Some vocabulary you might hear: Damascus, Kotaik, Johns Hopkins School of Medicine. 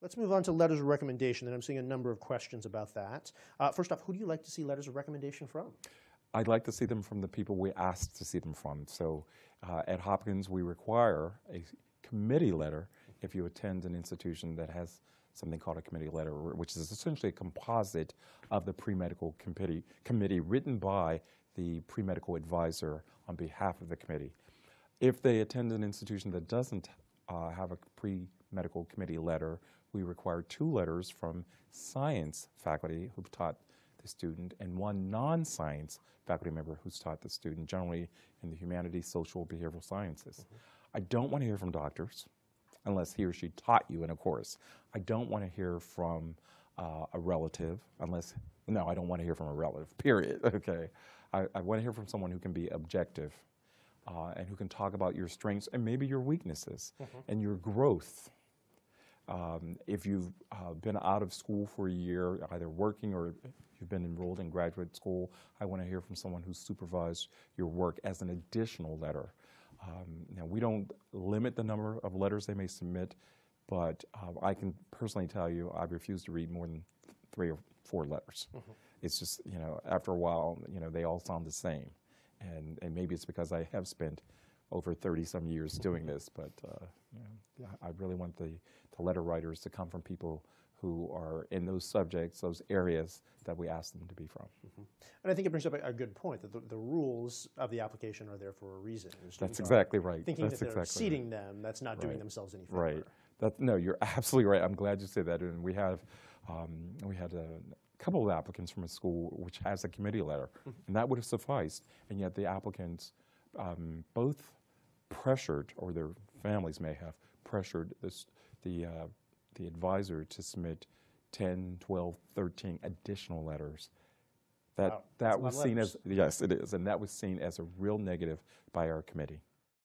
Let's move on to letters of recommendation, and I'm seeing a number of questions about that. First off, who do you like to see letters of recommendation from? I'd like to see them from the people we asked to see them from. So at Hopkins, we require a committee letter if you attend an institution that has something called a committee letter, which is essentially a composite of the pre-medical committee written by the pre-medical advisor on behalf of the committee. If they attend an institution that doesn't have a pre-medical committee letter, we require 2 letters from science faculty who've taught the student and 1 non-science faculty member who's taught the student, generally in the humanities, social, behavioral sciences. I don't want to hear from doctors, unless he or she taught you in a course. I don't want to hear from a relative, unless, no, I don't want to hear from a relative, period, okay? I want to hear from someone who can be objective and who can talk about your strengths and maybe your weaknesses and your growth. If you've been out of school for a year, either working or you've been enrolled in graduate school, I want to hear from someone who's supervised your work as an additional letter. Now, we don't limit the number of letters they may submit, but I can personally tell you I've refused to read more than 3 or 4 letters. It's just, you know, after a while, you know, they all sound the same. And maybe it's because I have spent over 30-some years doing this, but you know, I really want the letter writers to come from people who are in those subjects, those areas that we ask them to be from. And I think it brings up a good point, that the rules of the application are there for a reason. That's exactly right. Thinking that they're exceeding them, that's not doing themselves any favor. Right. No, you're absolutely right. I'm glad you said that. And we have, we had a couple of applicants from a school which has a committee letter, and that would have sufficed. And yet the applicants both pressured, or their families may have pressured the advisor to submit 10, 12, 13 additional letters. That was seen as, yes, it is, and that was seen as a real negative by our committee.